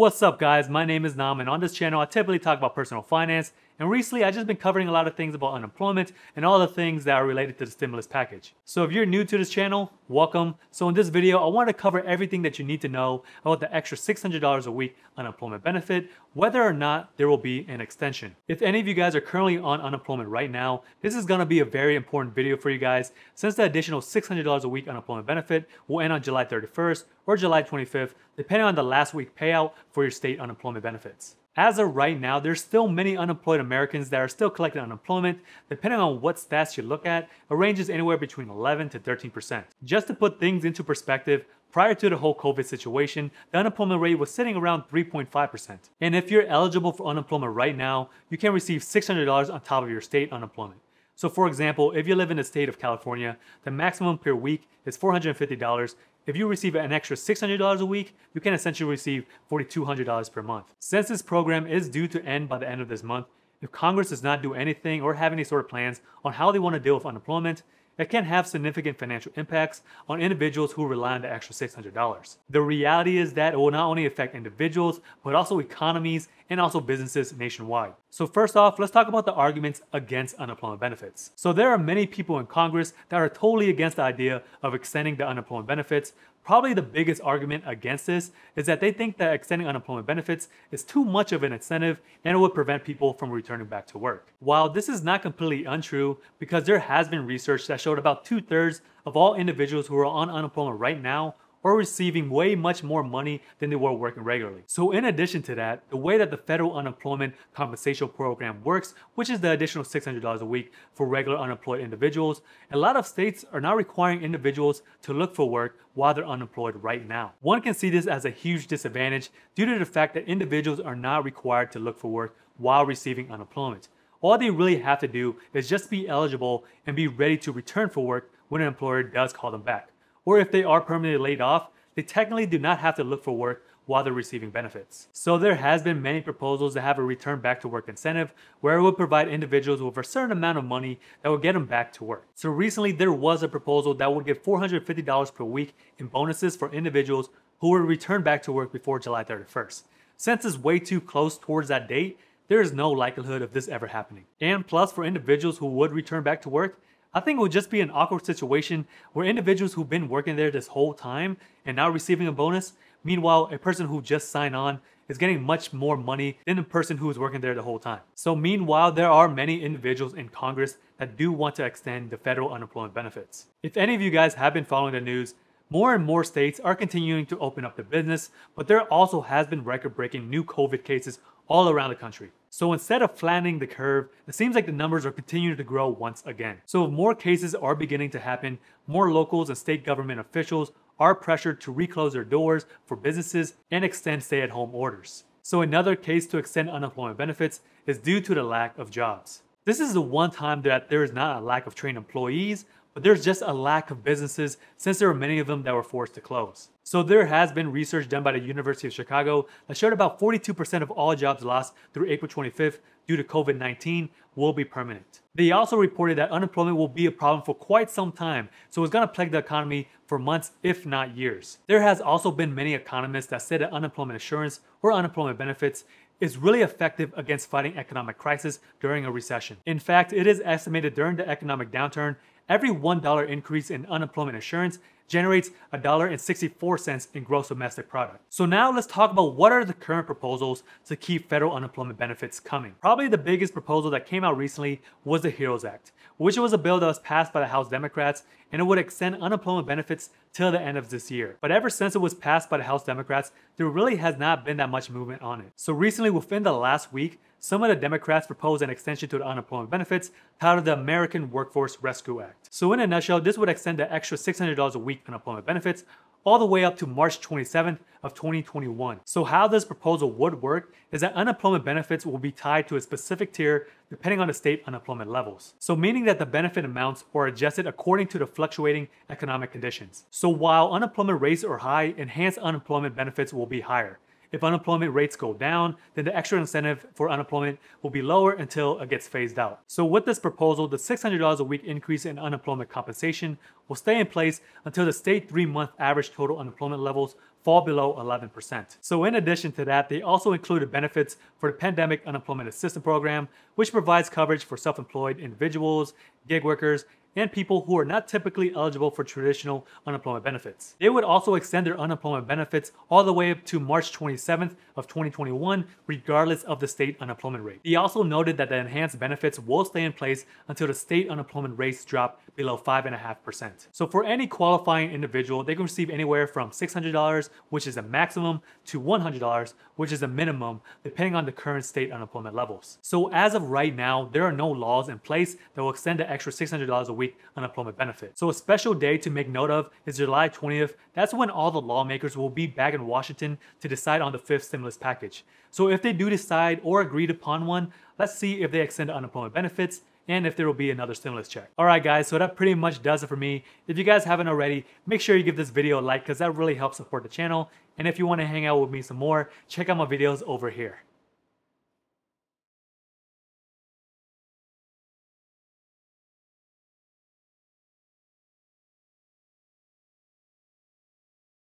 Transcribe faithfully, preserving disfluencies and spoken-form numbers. What's up guys, my name is Nam, and on this channel I typically talk about personal finance, and recently I've just been covering a lot of things about unemployment and all the things that are related to the stimulus package. So if you're new to this channel, welcome. So in this video I want to cover everything that you need to know about the extra six hundred dollars a week unemployment benefit, whether or not there will be an extension. If any of you guys are currently on unemployment right now, this is going to be a very important video for you guys, since the additional six hundred dollars a week unemployment benefit will end on July thirty-first or July twenty-fifth, depending on the last week payout for your state unemployment benefits. As of right now, there's still many unemployed Americans that are still collecting unemployment. Depending on what stats you look at, it ranges anywhere between eleven to thirteen percent. Just to put things into perspective, prior to the whole COVID situation, the unemployment rate was sitting around three point five percent. And if you're eligible for unemployment right now, you can receive six hundred dollars on top of your state unemployment. So for example, if you live in the state of California, the maximum per week is four hundred fifty dollars. If you receive an extra six hundred dollars a week, you can essentially receive four thousand two hundred dollars per month. Since this program is due to end by the end of this month, if Congress does not do anything or have any sort of plans on how they want to deal with unemployment, it can have significant financial impacts on individuals who rely on the extra six hundred dollars. The reality is that it will not only affect individuals, but also economies and also businesses nationwide. So first off, let's talk about the arguments against unemployment benefits. So there are many people in Congress that are totally against the idea of extending the unemployment benefits. Probably the biggest argument against this is that they think that extending unemployment benefits is too much of an incentive and it would prevent people from returning back to work. While this is not completely untrue, because there has been research that showed about two-thirds of all individuals who are on unemployment right now or receiving way much more money than they were working regularly. So in addition to that, the way that the federal unemployment compensation program works, which is the additional six hundred dollars a week for regular unemployed individuals, a lot of states are now requiring individuals to look for work while they're unemployed right now. One can see this as a huge disadvantage due to the fact that individuals are not required to look for work while receiving unemployment. All they really have to do is just be eligible and be ready to return for work when an employer does call them back. Or if they are permanently laid off, they technically do not have to look for work while they're receiving benefits. So there has been many proposals that have a return back to work incentive, where it would provide individuals with a certain amount of money that would get them back to work. So recently there was a proposal that would give four hundred fifty dollars per week in bonuses for individuals who would return back to work before July thirty-first. Since it's way too close towards that date, there is no likelihood of this ever happening. And plus, for individuals who would return back to work, I think it would just be an awkward situation where individuals who've been working there this whole time and now receiving a bonus, meanwhile a person who just signed on is getting much more money than the person who was working there the whole time. So meanwhile, there are many individuals in Congress that do want to extend the federal unemployment benefits. If any of you guys have been following the news, more and more states are continuing to open up their business, but there also has been record-breaking new COVID cases all around the country. So instead of flattening the curve, it seems like the numbers are continuing to grow once again. So if more cases are beginning to happen, more locals and state government officials are pressured to reclose their doors for businesses and extend stay-at-home orders. So another case to extend unemployment benefits is due to the lack of jobs. This is the one time that there is not a lack of trained employees, but there's just a lack of businesses since there were many of them that were forced to close. So there has been research done by the University of Chicago that showed about forty-two percent of all jobs lost through April twenty-fifth due to COVID nineteen will be permanent. They also reported that unemployment will be a problem for quite some time, so it's going to plague the economy for months, if not years. There has also been many economists that said that unemployment insurance or unemployment benefits is really effective against fighting economic crisis during a recession. In fact, it is estimated during the economic downturn, every one dollar increase in unemployment insurance generates one dollar and sixty-four cents in gross domestic product. So now let's talk about what are the current proposals to keep federal unemployment benefits coming. Probably the biggest proposal that came out recently was the HEROES Act, which was a bill that was passed by the House Democrats, and it would extend unemployment benefits till the end of this year. But ever since it was passed by the House Democrats, there really has not been that much movement on it. So recently, within the last week, some of the Democrats proposed an extension to the unemployment benefits titled the American Workforce Rescue Act. So in a nutshell, this would extend the extra six hundred dollars a week unemployment benefits all the way up to March twenty-seventh of twenty twenty-one. So how this proposal would work is that unemployment benefits will be tied to a specific tier depending on the state unemployment levels. So meaning that the benefit amounts are adjusted according to the fluctuating economic conditions. So while unemployment rates are high, enhanced unemployment benefits will be higher. If unemployment rates go down, then the extra incentive for unemployment will be lower until it gets phased out. So with this proposal, the six hundred dollars a week increase in unemployment compensation will stay in place until the state three-month average total unemployment levels fall below eleven percent. So in addition to that, they also included benefits for the Pandemic Unemployment Assistance Program, which provides coverage for self-employed individuals, gig workers, and people who are not typically eligible for traditional unemployment benefits. They would also extend their unemployment benefits all the way up to March twenty-seventh of twenty twenty-one, regardless of the state unemployment rate. He also noted that the enhanced benefits will stay in place until the state unemployment rates drop below five point five percent. So for any qualifying individual, they can receive anywhere from six hundred dollars, which is the maximum, to one hundred dollars, which is the minimum, depending on the current state unemployment levels. So as of right now, there are no laws in place that will extend the extra six hundred dollars a week unemployment benefit. So a special day to make note of is July twentieth. That's when all the lawmakers will be back in Washington to decide on the fifth stimulus package. So if they do decide or agreed upon one, let's see if they extend unemployment benefits and if there will be another stimulus check. All right guys, so that pretty much does it for me. If you guys haven't already, make sure you give this video a like because that really helps support the channel. And if you want to hang out with me some more, check out my videos over here.